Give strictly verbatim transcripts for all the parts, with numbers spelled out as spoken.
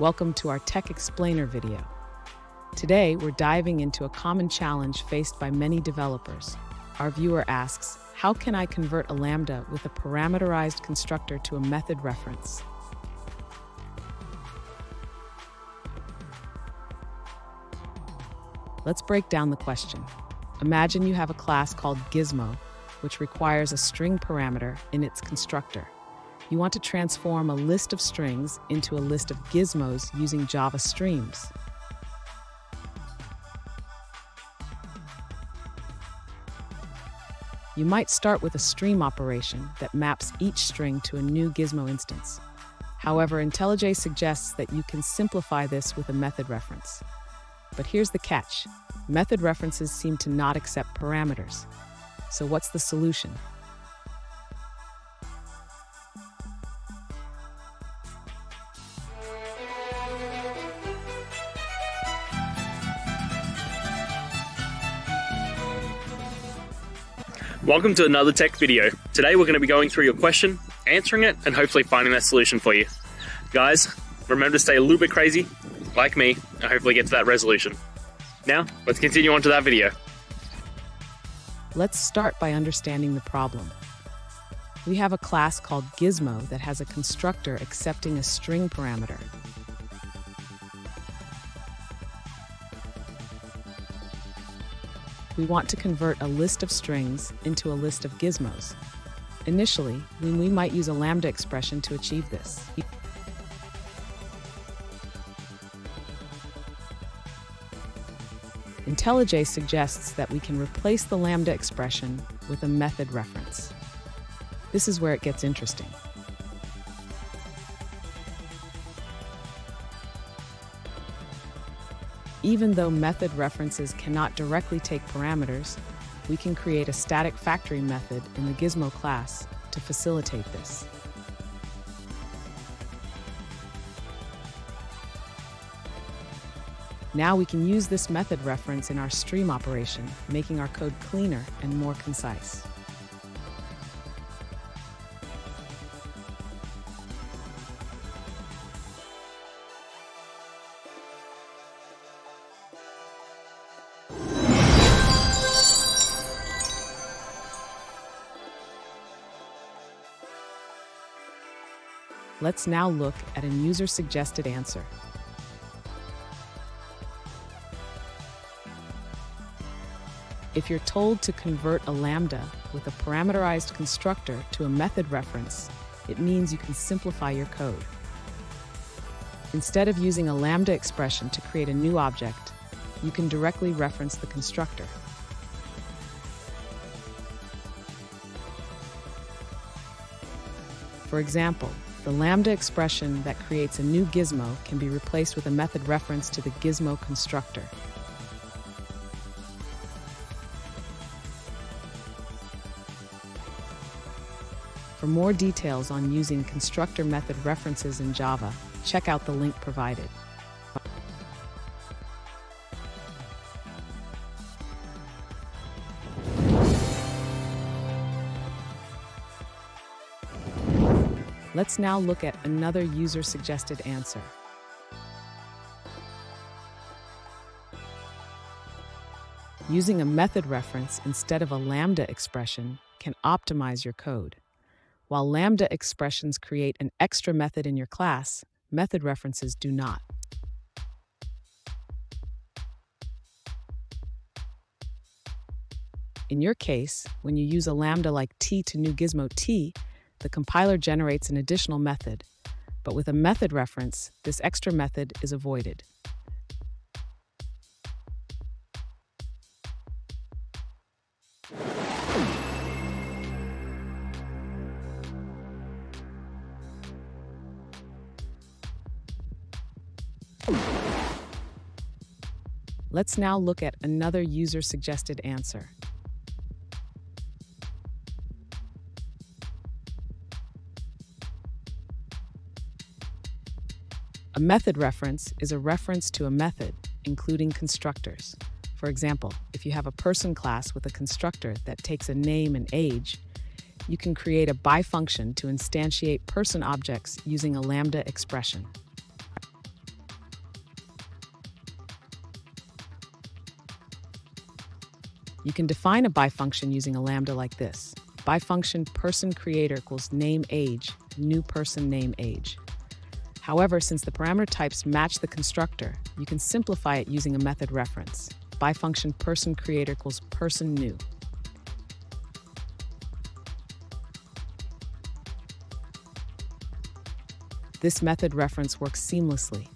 Welcome to our Tech Explainer video. Today, we're diving into a common challenge faced by many developers. Our viewer asks, how can I convert a Lambda with a parameterized constructor to a method reference? Let's break down the question. Imagine you have a class called Gizmo, which requires a string parameter in its constructor. You want to transform a list of strings into a list of gizmos using Java streams. You might start with a stream operation that maps each string to a new gizmo instance. However, IntelliJ suggests that you can simplify this with a method reference. But here's the catch. Method references seem to not accept parameters. So what's the solution? Welcome to another tech video. Today we're going to be going through your question, answering it, and hopefully finding that solution for you. Guys, remember to stay a little bit crazy, like me, and hopefully get to that resolution. Now, let's continue on to that video. Let's start by understanding the problem. We have a class called Gizmo that has a constructor accepting a string parameter. We want to convert a list of strings into a list of gizmos. Initially, we might use a lambda expression to achieve this. IntelliJ suggests that we can replace the lambda expression with a method reference. This is where it gets interesting. Even though method references cannot directly take parameters, we can create a static factory method in the Gizmo class to facilitate this. Now we can use this method reference in our stream operation, making our code cleaner and more concise. Let's now look at a user-suggested answer. If you're told to convert a lambda with a parameterized constructor to a method reference, it means you can simplify your code. Instead of using a lambda expression to create a new object, you can directly reference the constructor. For example, the lambda expression that creates a new gizmo can be replaced with a method reference to the gizmo constructor. For more details on using constructor method references in Java, check out the link provided. Let's now look at another user-suggested answer. Using a method reference instead of a lambda expression can optimize your code. While lambda expressions create an extra method in your class, method references do not. In your case, when you use a lambda like t to new gizmo t, the compiler generates an additional method, but with a method reference, this extra method is avoided. Let's now look at another user-suggested answer. A method reference is a reference to a method, including constructors. For example, if you have a Person class with a constructor that takes a name and age, you can create a BiFunction to instantiate Person objects using a lambda expression. You can define a bifunction using a lambda like this. Bifunction person creator equals name age, new person name age. However, since the parameter types match the constructor, you can simplify it using a method reference. Bifunction person creator equals person new. This method reference works seamlessly.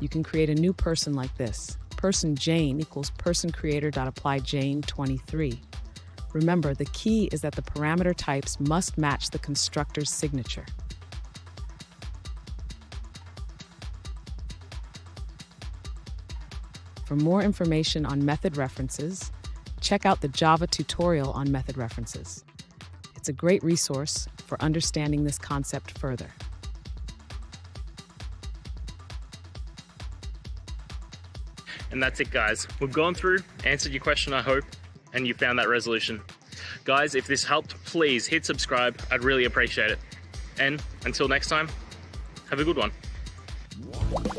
You can create a new person like this. Person Jane equals person creator dot apply Jane twenty-three. Remember, the key is that the parameter types must match the constructor's signature. For more information on method references, check out the Java tutorial on method references. It's a great resource for understanding this concept further. And that's it, guys. We've gone through, answered your question, I hope, and you found that resolution. Guys, if this helped, please hit subscribe. I'd really appreciate it. And until next time, have a good one.